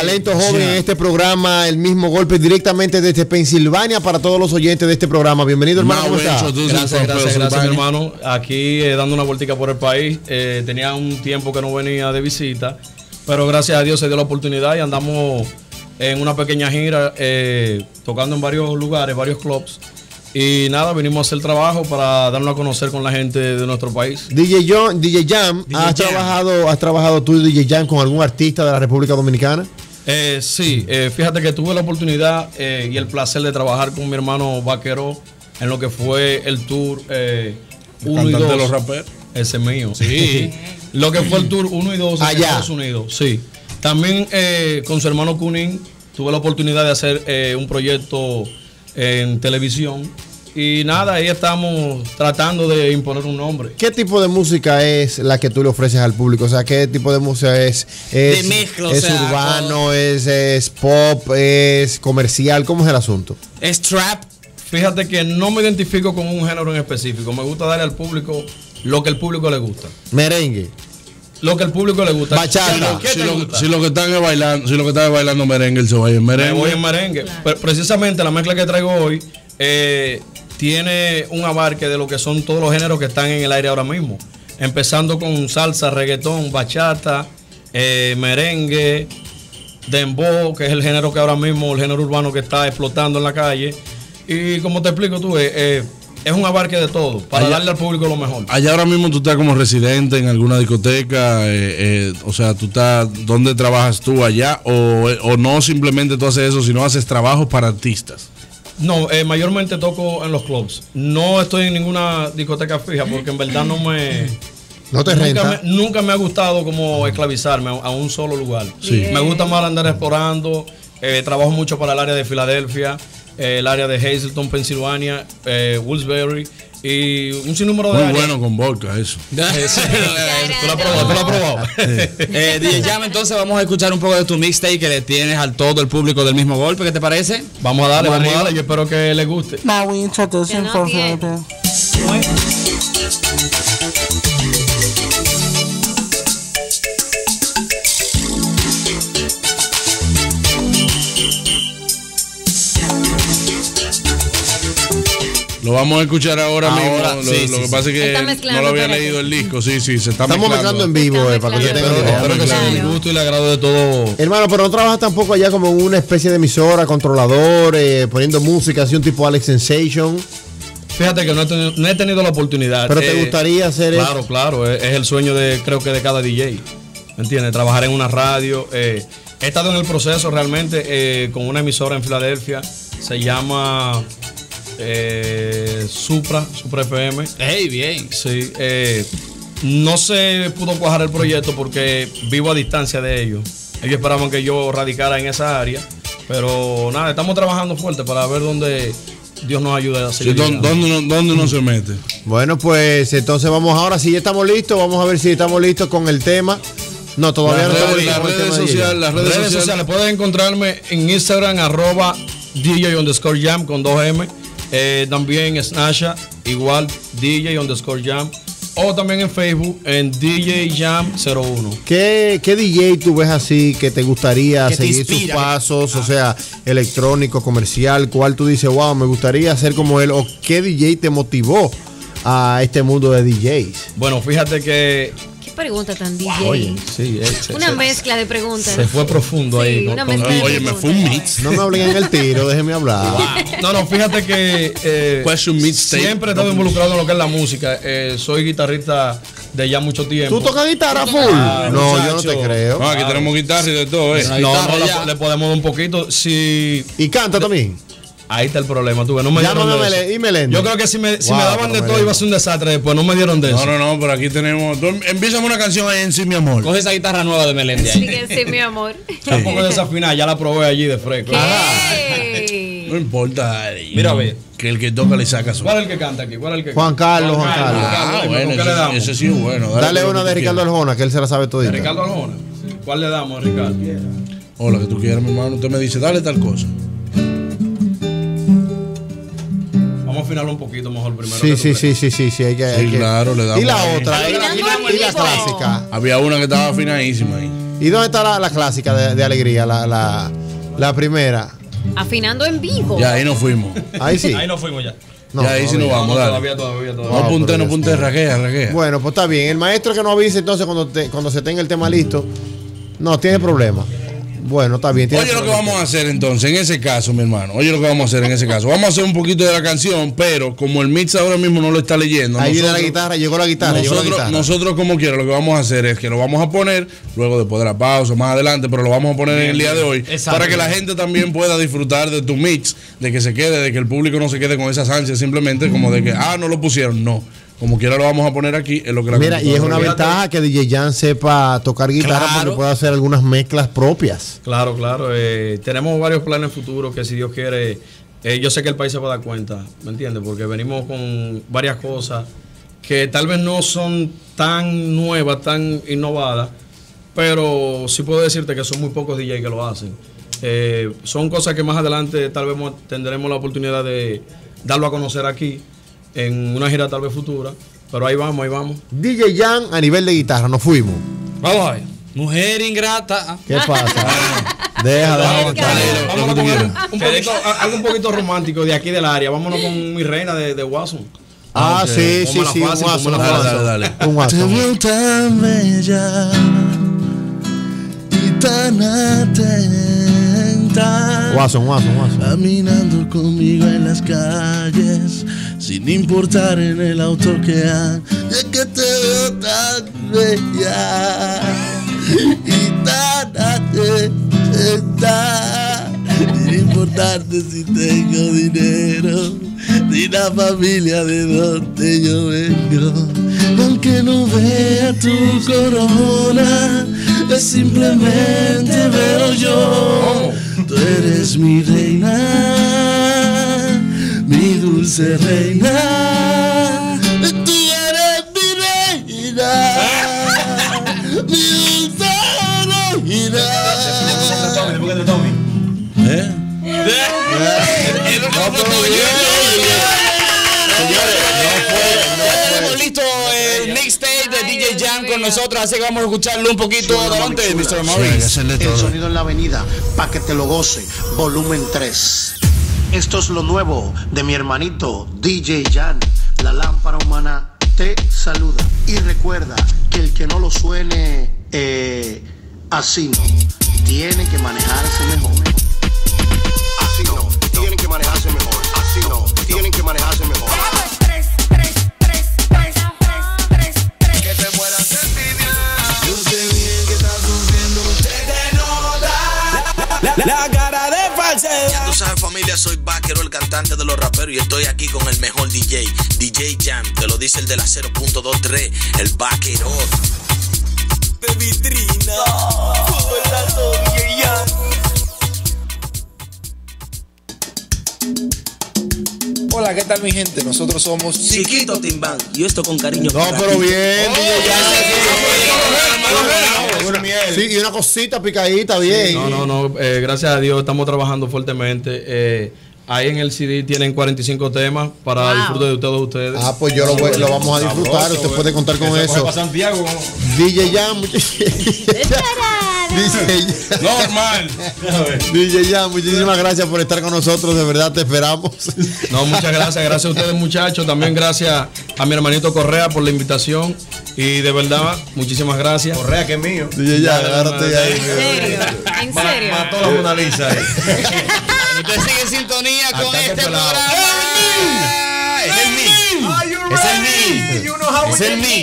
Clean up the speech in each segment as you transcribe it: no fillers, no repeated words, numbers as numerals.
talento joven en este programa, el mismo golpe directamente desde Pensilvania para todos los oyentes de este programa. Bienvenido, hermano. ¿Cómo estás? Gracias, mi hermano. Aquí dando una vueltica por el país. Tenía un tiempo que no venía de visita, pero gracias a Dios se dio la oportunidad y andamos en una pequeña gira, tocando en varios lugares, varios clubs. Y nada, venimos a hacer trabajo para darnos a conocer con la gente de nuestro país. DJ Jam, ¿has trabajado tú, DJ Jam, con algún artista de la República Dominicana? Sí, fíjate que tuve la oportunidad y el placer de trabajar con mi hermano Vaquero en lo que fue el tour 1 y 2 de los raperos. Ese mío. Sí. Lo que fue el tour 1 y 2 en Estados Unidos. Sí. También con su hermano Kunin tuve la oportunidad de hacer un proyecto en televisión. Y nada, ahí estamos tratando de imponer un nombre. ¿Qué tipo de música es la que tú le ofreces al público? O sea, ¿qué tipo de música es? ¿Es de mezcla, es urbano, es pop, es comercial? ¿Cómo es el asunto? ¿Es trap? Fíjate que no me identifico con un género en específico. Me gusta darle al público lo que el público le gusta. Merengue. Lo que al público le gusta. Bachata. Si lo que están es bailando, si lo que están bailando merengue, él se va a ir en merengue. Me voy en merengue. Pero precisamente la mezcla que traigo hoy tiene un abarque de lo que son todos los géneros que están en el aire ahora mismo. Empezando con salsa, reggaetón, bachata, merengue, dembow, que es el género que ahora mismo, el género urbano que está explotando en la calle. Y como te explico tú, es un abarque de todo, para darle al público lo mejor. Allá ahora mismo tú estás como residente en alguna discoteca, o sea, tú estás, ¿dónde trabajas tú allá? O no simplemente tú haces eso, sino haces trabajos para artistas. No, mayormente toco en los clubs. No estoy en ninguna discoteca fija porque en verdad no me... No te renta. Nunca me ha gustado como esclavizarme a un solo lugar. Sí. Me gusta más andar explorando, trabajo mucho para el área de Filadelfia, el área de Hazleton, Pensilvania, Woolsbury y un sinnúmero de áreas. Muy bueno con vodka eso. Tú lo has probado, DJ Jam, entonces vamos a escuchar un poco de tu mixtape que le tienes al todo el público del mismo golpe. ¿Qué te parece? Vamos a darle, vamos a darle. Yo espero que les guste. Lo vamos a escuchar ahora mismo. Lo que pasa es que no lo había leído el disco. Sí, se está mezclando. Estamos mezclando en vivo, para que yo tenga idea. Espero que sea el gusto y el agrado de todo. Hermano, pero no trabajas tampoco allá como una especie de emisora, controlador, poniendo música, así un tipo Alex Sensation. Fíjate que no he tenido la oportunidad. Pero te gustaría hacer eso. Claro, es el sueño creo que de cada DJ. ¿Entiendes? Trabajar en una radio. He estado en el proceso realmente con una emisora en Filadelfia. Se llama... Supra FM. Hey, bien. Sí, no se pudo cuajar el proyecto porque vivo a distancia de ellos. Ellos esperaban que yo radicara en esa área, pero nada, estamos trabajando fuerte para ver dónde Dios nos ayuda a seguir. ¿Dónde uno se mete? Bueno, pues entonces vamos ahora, si ya estamos listos, vamos a ver si estamos listos con el tema. No, todavía no. Las redes sociales pueden encontrarme en Instagram @DJ_Jam con 2M. También Snapchat, igual DJ_Jam. O también en Facebook, en DJ Jam 01. ¿Qué DJ tú ves así que te gustaría seguir sus pasos? O sea, electrónico, comercial. ¿Cuál tú dices, wow, me gustaría ser como él? ¿O qué DJ te motivó a este mundo de DJs? Bueno, fíjate que... Pregunta tan DJ. Oye, sí, una mezcla de preguntas. Se fue profundo ahí. ¿No? Oye, me fue un mix. No me obliguen el tiro, déjeme hablar. Wow. No, fíjate que siempre he estado involucrado en lo que es la música. Soy guitarrista de ya mucho tiempo. ¿Tú tocas guitarra full? No, muchacho, yo no te creo. No, aquí tenemos guitarra y de todo, No, le podemos dar un poquito. Sí. ¿Y canta también? Ahí está el problema, tú ves, no me dieron de eso. Melendi. Yo creo que si me daban de todo iba a ser un desastre después, no me dieron de eso. No, pero aquí tenemos... Empieza una canción ahí en Sí, mi amor. Coge esa guitarra nueva de Melendi. Sí, sí, mi amor. Tampoco desafinar, ya la probé allí de fresco. No importa. Mira, ve. Que el que toca le saca su... ¿Cuál es el que canta aquí? ¿Cuál es el que canta? Juan Carlos. Bueno, ese sí es bueno. Dale una de Ricardo Arjona, que él se la sabe todita. ¿De Ricardo Arjona? ¿Cuál le damos a Ricardo? Hola, que tú quieras, mi hermano. Usted me dice, dale tal cosa. Afinarlo un poquito mejor primero. Sí, hay que. Claro, le damos. Y la otra, y la clásica. Había una que estaba afinadísima ahí. ¿Y dónde está la clásica de alegría? La primera. Afinando en vivo. Ya, ahí nos fuimos. Ahí sí. Ahí nos fuimos ya. No, ya ahí no, sí nos vamos, no, dale. Todavía. No apunté, raquea. Bueno, pues está bien. El maestro que nos avise entonces cuando se tenga el tema listo. No, tiene problema. Bueno, está bien. Oye lo que vamos a hacer entonces, en ese caso, mi hermano. Vamos a hacer un poquito de la canción, pero como el mix ahora mismo no lo está leyendo. Ahí viene la guitarra, llegó la guitarra. Nosotros, como quiera, lo que vamos a hacer es que lo vamos a poner, luego después de la pausa, más adelante, pero lo vamos a poner bien, en el día de hoy. Exacto. Para que la gente también pueda disfrutar de tu mix, de que se quede, de que el público no se quede con esas ansias simplemente como de que, no lo pusieron, no. Como quiera lo vamos a poner aquí en lo que la... Mira, y es una ventaja que DJ Jan sepa tocar guitarra, claro, porque puede hacer algunas mezclas propias. Claro. Tenemos varios planes futuros que si Dios quiere, yo sé que el país se va a dar cuenta, ¿me entiendes? Porque venimos con varias cosas que tal vez no son tan nuevas, tan innovadas, pero sí puedo decirte que son muy pocos DJs que lo hacen. Son cosas que más adelante tal vez tendremos la oportunidad de darlo a conocer aquí, en una gira tal vez futura, pero ahí vamos. DJ Jan a nivel de guitarra, nos fuimos. Vamos a ver. Mujer ingrata. ¿Qué pasa? Vamos algo un poquito romántico de aquí del área. Vámonos con mi reina de Watson. Sí. Un Watson. Te veo tan bella y tan atenta. Watson. Caminando conmigo en las calles, sin importar en el auto que hay, es que te veo tan bella y tan atenta, sin importarte si tengo dinero, ni la familia de donde yo vengo. Aunque no vea tu corona, simplemente veo yo. Tú eres mi reina, mi dulce reina, tú eres mi reina, mi dulce reina. Tenemos listo el mixtape de DJ Jam con nosotros, así que vamos a escucharlo un poquito adelante, Mr. Maurice. El sonido en la avenida, pa' que te lo goce, volumen 3. Esto es lo nuevo de mi hermanito DJ Jan. La lámpara humana te saluda. Y recuerda que el que no lo suene así no, tiene que manejarse mejor. Así no, tienen que manejarse mejor. Así no, tienen que manejarse mejor. Que te puedan sentir bien. Yo sé bien que estás sufriendo, usted te nota. La cara de falsedad. Tú sabes, familia, soy Vaquero, el cantante de los raperos, y estoy aquí con el mejor DJ, DJ Jam, te lo dice el de la 0.23, el Vaquero. De vitrina, todo DJ Jam. Hola, ¿qué tal mi gente? Nosotros somos Chiquito Timbán, y esto con cariño. No, pero bien, sí, y una cosita picadita, bien. No, gracias a Dios estamos trabajando fuertemente. Ahí en el CD tienen 45 temas para disfrutar de ustedes. Pues yo lo vamos a disfrutar. Sabroso, usted puede contar con eso. Para Santiago. DJ Jam. Normal. DJ Jam, muchísimas gracias por estar con nosotros. De verdad te esperamos. No, muchas gracias. Gracias a ustedes, muchachos. También gracias a mi hermanito Correa por la invitación. Y de verdad, muchísimas gracias. Correa, que es mío. DJ Jam, agárrate ahí. ¿En serio? Mató la Mona Lisa ahí. Usted sigue en sintonía con este programa. Es el mí.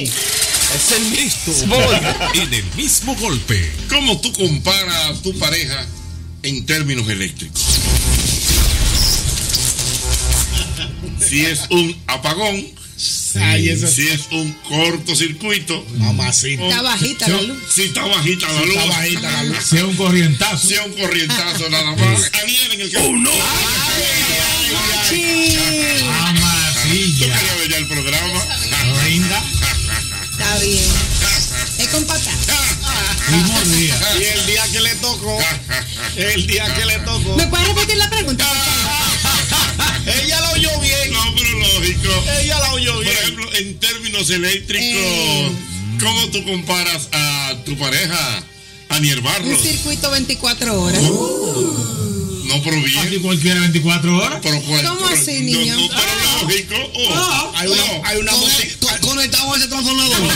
En el mismo golpe. ¿Cómo tú comparas a tu pareja en términos eléctricos? Si es un apagón, si es un cortocircuito, mamacita. Está bajita la luz. Si está bajita la luz. Si es un corrientazo. Nada más. Ariel en el que... ¡Oh, no! ¡Ay! Mamacita. Yo quería ver ya el programa. Linda. Está bien. Es con patata. Y el día que le tocó. ¿Me puede repetir la pregunta? Ella la oyó bien. No, pero lógico. Ella la oyó bien. Por ejemplo, en términos eléctricos, ¿cómo tú comparas a tu pareja Aniel Barros. Un circuito 24 horas. No, pero bien. ¿Aquí cualquiera 24 horas? Pero, ¿cómo así, niño? No, pero lógico. Hay una música. Conectamos ese transformador.